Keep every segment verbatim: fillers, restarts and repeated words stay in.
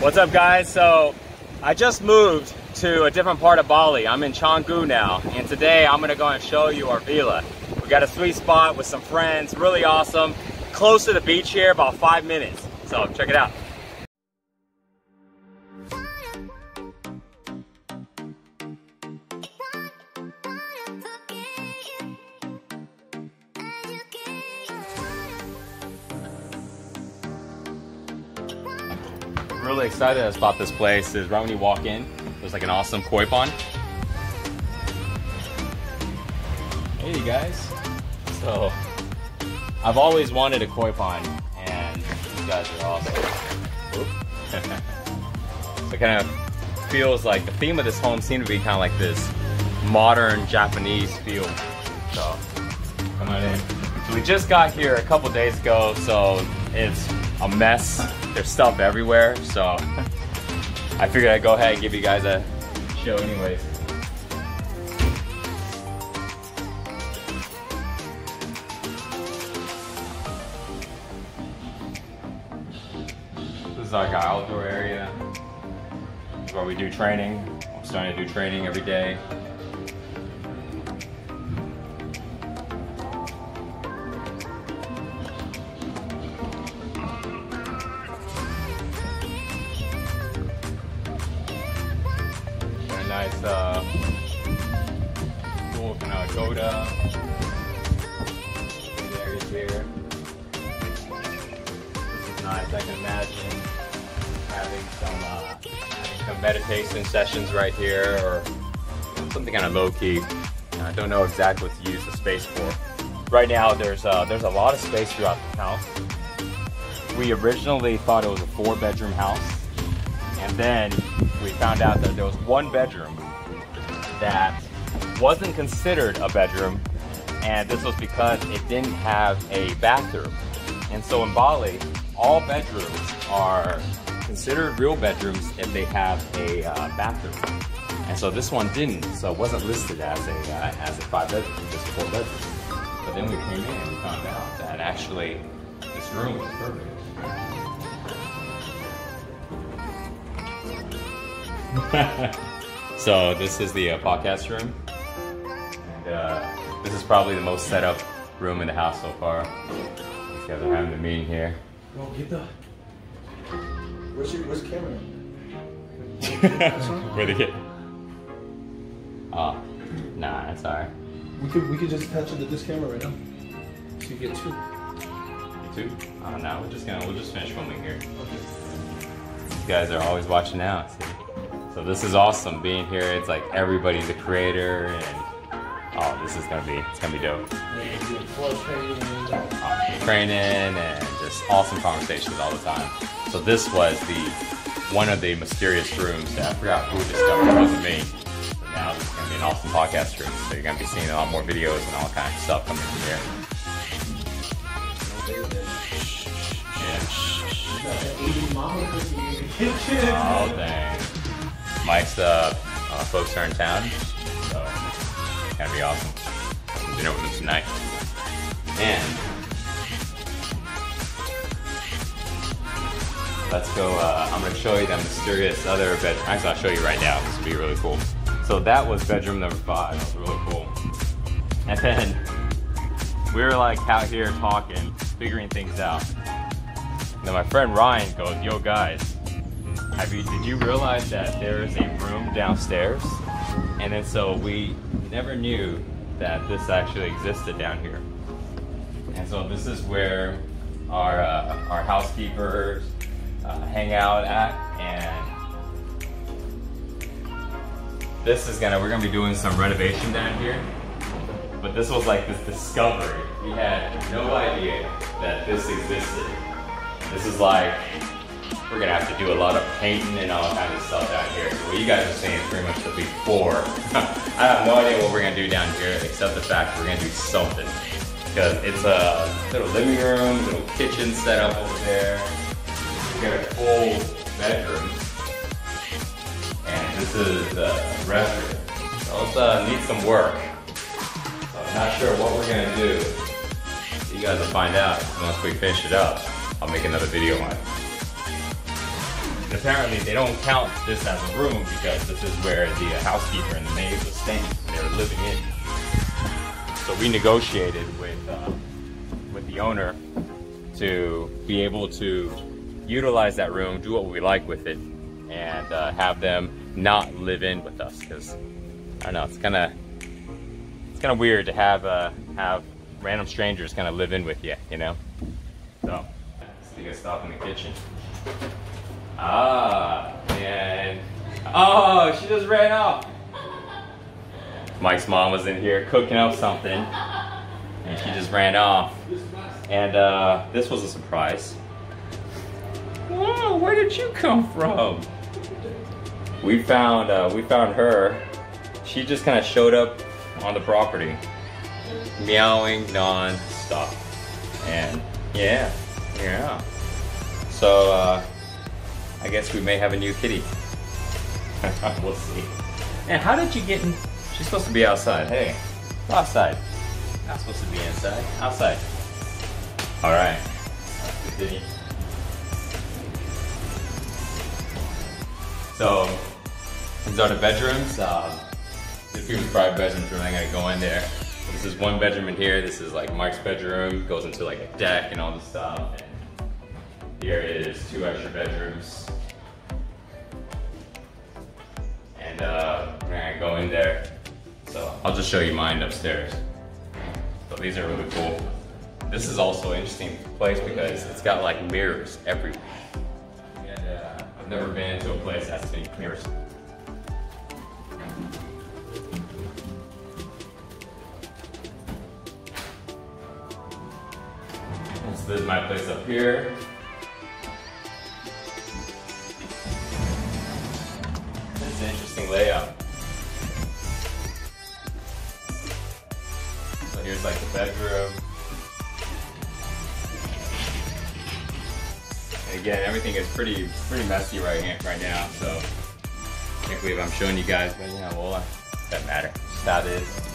What's up, guys? So I just moved to a different part of Bali. I'm in Canggu now, and today I'm gonna go and show you our villa. We got a sweet spot with some friends, really awesome. Close to the beach here, about five minutes. So check it out. Really excited about this place is right when you walk in, there's like an awesome koi pond. Hey you guys, so I've always wanted a koi pond and these guys are awesome. So it kind of feels like the theme of this home seemed to be kind of like this modern Japanese feel. So come on in. So we just got here a couple days ago, so it's a mess. There's stuff everywhere, so I figured I'd go ahead and give you guys a show anyways. This is like our outdoor area. This is where we do training. I'm starting to do training every day. Nice uh, pool kind of pagoda. Good area here. This is nice. I can imagine having some, uh, having some meditation sessions right here, or something kind of low key. I don't know exactly what to use the space for. Right now, there's uh, there's a lot of space throughout the house. We originally thought it was a four-bedroom house, and then we found out that there was one bedroom that wasn't considered a bedroom, and this was because it didn't have a bathroom. And so in Bali, all bedrooms are considered real bedrooms if they have a uh, bathroom. And so this one didn't, so it wasn't listed as a uh, as a five bedroom, just a four bedroom. But then we came in and we found out that actually this room was perfect. So this is the uh, podcast room, and uh, this is probably the most set up room in the house so far. These guys are having a meeting here. Well, get the... Where's your where's the camera? Where the kid? Oh, nah, that's alright. We could we could just attach it to this camera right now. So you get two. Two? Oh no, we're just gonna we'll just finish filming here. Okay. These guys are always watching out. See? So this is awesome being here. It's like everybody's a creator, and oh, this is gonna be it's gonna be dope. Yeah, training and just awesome conversations all the time. So this was the one of the mysterious rooms that I forgot who discovered. It wasn't me. But now it's gonna be an awesome podcast room. So you're gonna be seeing a lot more videos and all kinds of stuff coming from here. Yeah. Oh dang. Mike's uh, uh, folks are in town, so it's gonna be awesome. Some dinner with them tonight. And let's go, uh, I'm gonna show you that mysterious other bedroom. Actually, I'll show you right now, this would be really cool. So that was bedroom number five, that was really cool. And then we were like out here talking, figuring things out. And then my friend Ryan goes, yo guys, Have you, did you realize that there is a room downstairs? And then so we never knew that this actually existed down here. And so this is where our uh, our housekeepers uh, hang out at, and this is gonna we're gonna be doing some renovation down here. But this was like this discovery. We had no idea that this existed. This is like. We're gonna have to do a lot of painting and all kinds of stuff down here. So what you guys are seeing is pretty much the before. I have no idea what we're gonna do down here, except the fact we're gonna do something. Because it's a little living room, little kitchen set up over there. We got a full bedroom. And this is the restroom. So let's uh, need some work. So I'm not sure what we're gonna do. You guys will find out once we finish it up. I'll make another video on it. apparently they don't count this as a room because this is where the housekeeper and the maid was staying. They were living in. So we negotiated with uh, with the owner to be able to utilize that room, do what we like with it, and uh, have them not live in with us, because I don't know, it's kind of it's kind of weird to have uh, have random strangers kind of live in with you, you know. So let's take a stop in the kitchen. Ah, and oh, she just ran off. Mike's mom was in here cooking up something, and she just ran off. And uh, this was a surprise. Wow, where did you come from? We found uh, we found her. She just kind of showed up on the property, meowing non-stop. And yeah, yeah. So uh, I guess we may have a new kitty. We'll see. And how did you get in? She's supposed to be outside. Hey, outside. Not supposed to be inside. Outside. All right. Let's continue. So these are the bedrooms. Uh, this is a private bedroom, so I'm not gonna go in there. This is one bedroom in here. This is like Mike's bedroom. Goes into like a deck and all this stuff. And here is two extra bedrooms. And uh, I'm gonna go in there. So I'll just show you mine upstairs. So these are really cool. This is also an interesting place because it's got like mirrors everywhere. And uh, I've never been into a place that has any mirrors. So this is my place up here. This is an interesting layout. So here's like the bedroom. Again, everything is pretty pretty messy right here, right now, so I can't believe I'm showing you guys, but you know, well, uh, doesn't matter. Just how it is.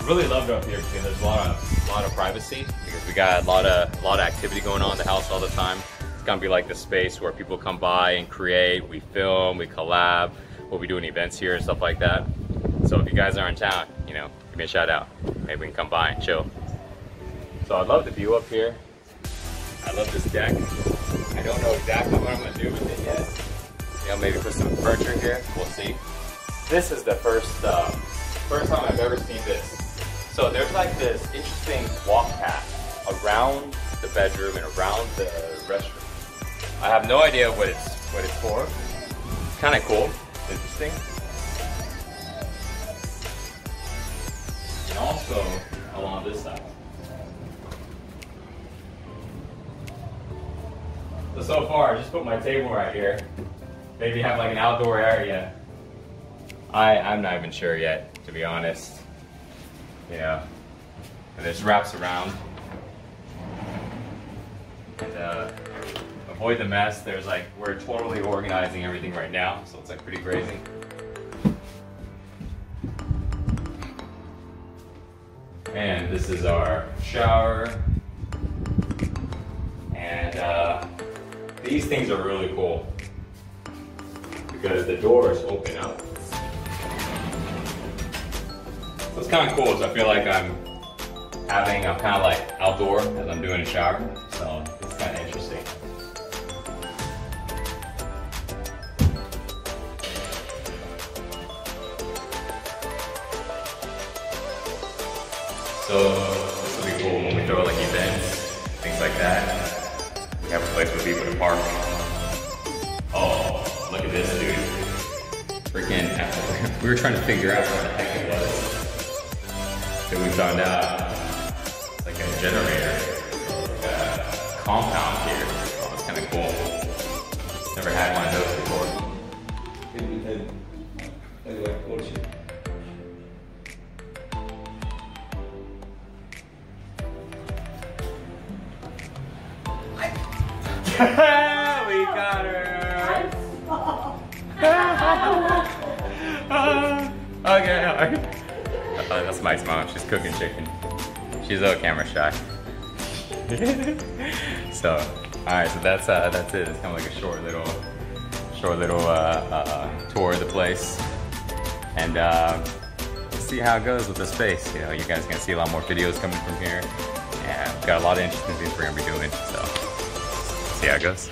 I really loved it up here because there's a lot of a lot of privacy because we got a lot of a lot of activity going on in the house all the time. It's gonna be like the space where people come by and create. We film, we collab, we'll be doing events here and stuff like that. So if you guys are in town, you know, give me a shout out. Maybe we can come by and chill. So I love the view up here. I love this deck. I don't know exactly what I'm gonna do with it yet. You know, maybe put some furniture here. We'll see. This is the first uh, first time I've ever seen this. So there's like this interesting walk path around the bedroom and around the restroom. I have no idea what it's what it's for. It's kind of cool, interesting. And also along this side. So, so far, I just put my table right here. Maybe have like an outdoor area. I, I'm not even sure yet, to be honest. Yeah. And this wraps around. And uh, avoid the mess. There's like, we're totally organizing everything right now, so it's like pretty crazy. And this is our shower. And uh, these things are really cool because the doors open up. What's kind of cool is I feel like I'm having, I'm kind of like outdoor as I'm doing a shower, so it's kind of interesting. So this will be cool when we throw like events, things like that. We have a place for people to park. Oh, look at this dude. Freaking, we were trying to figure out what the heck it was. That we found out it's like a generator, like a compound here. Oh, it's kind of cool. Never had one of those before. We got her. Okay, all right. Oh, that's Mike's mom. She's cooking chicken. She's a little camera shy. So All right, so that's uh, that's it. It's kind of like a short little, short little uh, uh, tour of the place, and uh, we'll see how it goes with the space. You know, you guys are gonna see a lot more videos coming from here, and yeah, we've got a lot of interesting things we're gonna be doing. So, see how it goes.